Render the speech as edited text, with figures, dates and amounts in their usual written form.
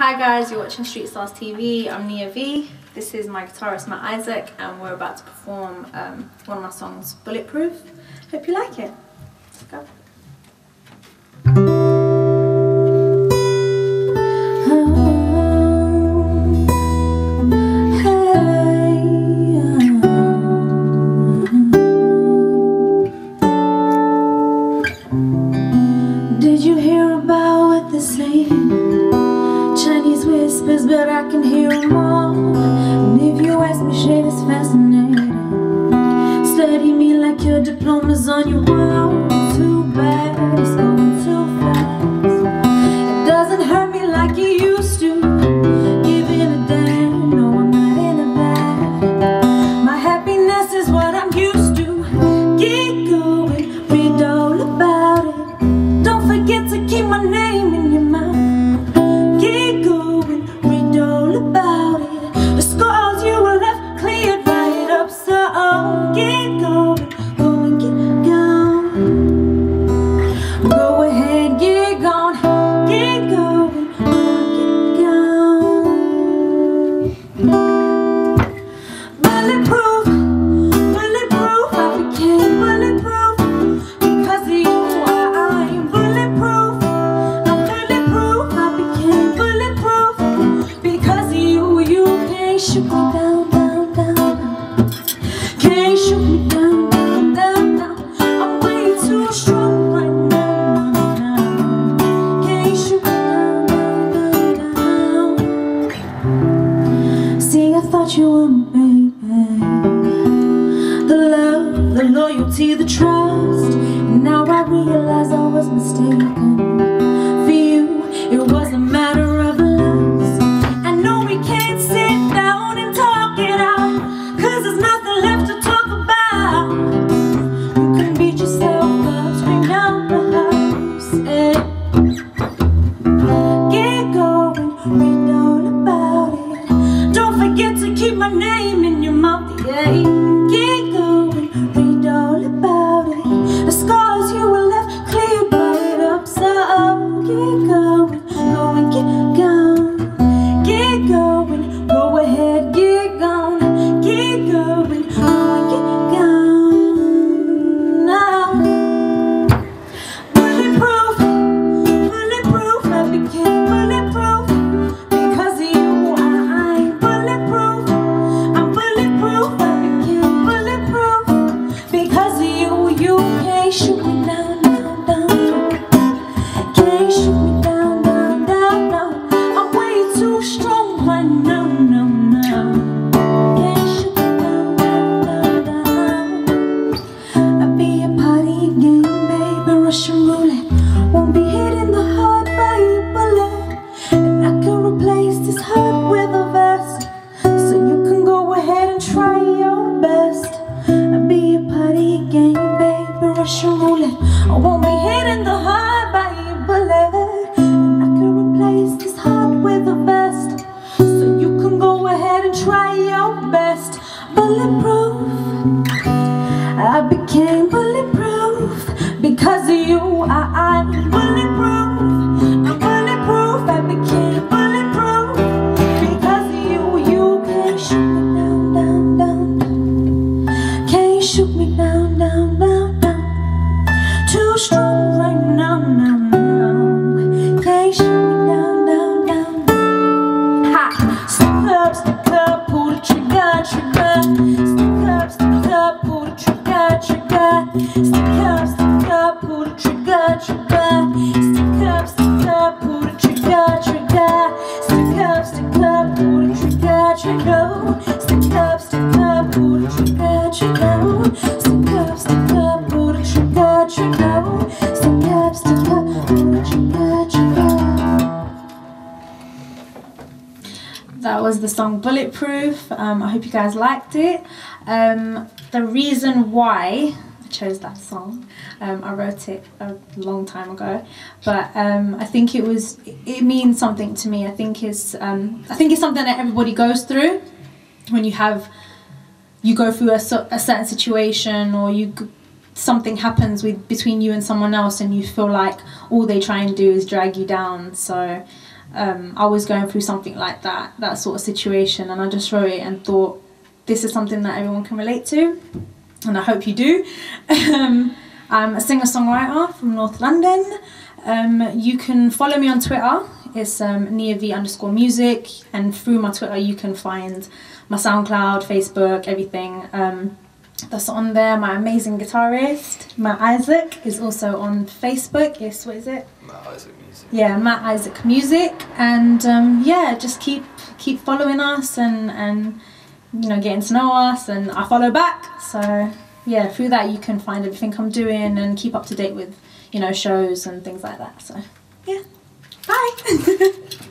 Hi guys, you're watching Street Starz TV. I'm Nia V. This is my guitarist Matt Isaac, and we're about to perform one of my songs, Bulletproof. Hope you like it. Let's go. Did you hear about what they're saying? Chinese whispers, but I can hear them all. And if you ask me, shit is fascinating. Study me like your diploma's on your wall. Too bad it's going too fast. It doesn't hurt me like it used to. Giving a damn, no, I'm not in a bag. My happiness is what I'm used to. Get going, read all about it. Don't forget to keep my name in your mouth. Shoot me down, down, down. Can't shoot me down, down, down, down. I'm way too strong right now, now, now. Can't shoot me down, down, down, down. See, I thought you were my baby. The love, the loyalty, the trust. And now I realize I was mistaken. For you, it was a matter of lust. I know we can't say my name in your mouth, yeah. Get going, read all about it. The scars you were left cleared right up, so get going, go and get gone. Get going, go ahead, get gone. Get going, go and get gone. No. Bulletproof, bulletproof, I became bulletproof. I won't be hitting the heart by a bullet. I can replace this heart with a vest, so you can go ahead and try your best. Bulletproof, I became bulletproof because of you. I'm bulletproof. I'm bulletproof. I became bulletproof because of you. You can't shoot me down, down, down. Can't shoot me down, down, down, down. Too strong right now, now, now. Can't shoot me down, down, down. Ha! Stick up, pull the trigger, trigger. Stick up, pull the trigger, trigger. Stick up, pull the trigger, trigger. Stick up, pull the trigger, trigger. Stick up, pull the trigger, trigger. Stick up, pull the trigger, trigger. Stick up, pull the trigger. That was the song Bulletproof. I hope you guys liked it. The reason why I chose that song, I wrote it a long time ago, but I think it means something to me. I think it's something that everybody goes through when you go through a certain situation, or something happens between you and someone else, and you feel like all they try and do is drag you down. So I was going through something like that sort of situation, and I just wrote it and thought, this is something that everyone can relate to, and I hope you do. I'm a singer-songwriter from North London. You can follow me on Twitter. It's Nia_V_music, and through my Twitter you can find my SoundCloud, Facebook, everything that's on there. My amazing guitarist, Matt Isaac, is also on Facebook. Yes, what is it? Matt Isaac Music. Yeah, Matt Isaac Music. And yeah, just keep following us and you know, getting to know us, and I follow back. So yeah, through that you can find everything I'm doing and keep up to date with, you know, shows and things like that. So yeah. Bye.